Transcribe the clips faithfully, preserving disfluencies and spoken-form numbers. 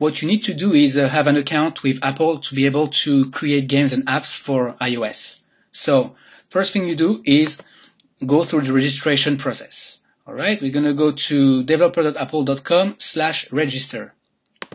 what you need to do is uh, have an account with Apple to be able to create games and apps for iOS. So first thing you do is go through the registration process. All right, we're going to go to developer dot apple dot com slash register.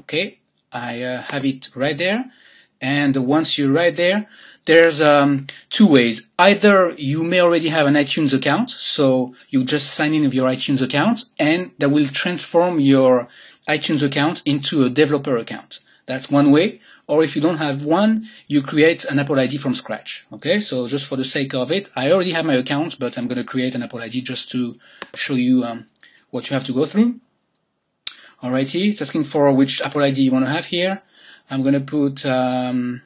Okay, I uh, have it right there. And once you're right there, there's um, two ways. Either you may already have an iTunes account, so you just sign in with your iTunes account, and that will transform your iTunes account into a developer account. That's one way. Or if you don't have one, you create an Apple I D from scratch. Okay, so just for the sake of it, I already have my account, but I'm going to create an Apple I D just to show you um, what you have to go through. Alrighty, it's asking for which Apple I D you want to have here. I'm going to put um,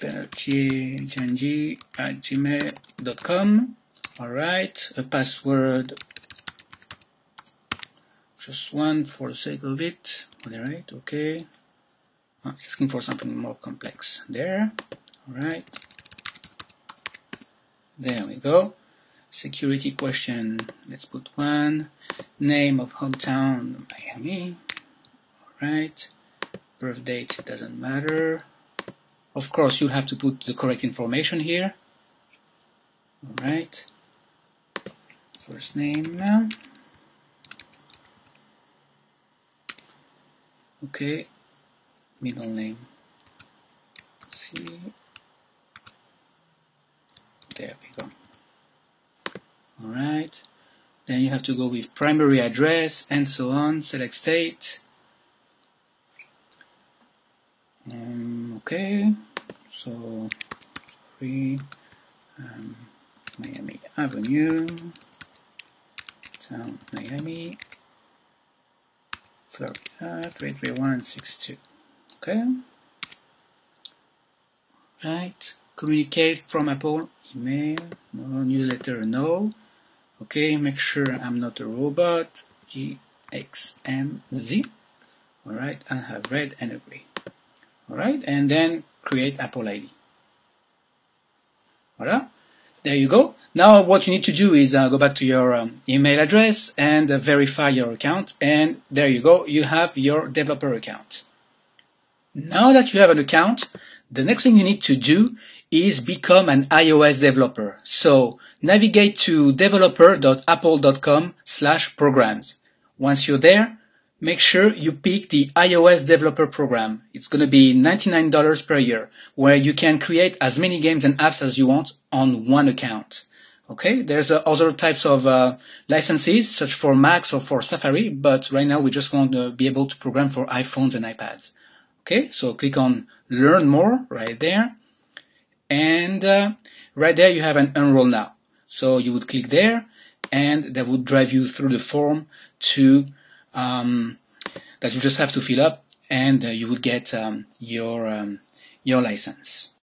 penalty j n g at gmail dot com. Alright, a password, just one for the sake of it. Alright, okay. Oh, it's asking for something more complex there. Alright, there we go. Security question, let's put one. Name of hometown, Miami. Alright, birth date doesn't matter. Of course, you'll have to put the correct information here. Alright, first name now. Okay, middle name. Let's see, there we go. Alright, then you have to go with primary address and so on. Select state. Um, okay, so three um, Miami Avenue, town Miami, Florida three three one six two. Okay, right. Communicate from Apple. Email, no. Newsletter, no. Okay, make sure I'm not a robot. G X M Z. All right, I have read and agree. Alright, and then create Apple I D. Voilà. There you go. Now what you need to do is uh, go back to your um, email address and uh, verify your account. And there you go. You have your developer account. Now that you have an account, the next thing you need to do is become an iOS developer. So navigate to developer dot apple dot com slash programs. Once you're there, make sure you pick the iOS Developer Program. It's going to be ninety-nine dollars per year, where you can create as many games and apps as you want on one account. Okay, there's uh, other types of uh, licenses, such for Macs or for Safari, but right now we just want to be able to program for iPhones and iPads. Okay, so click on Learn More right there. And uh, right there you have an Enroll Now. So you would click there, and that would drive you through the form to Um, that you just have to fill up, and uh, you will get um, your um, your license.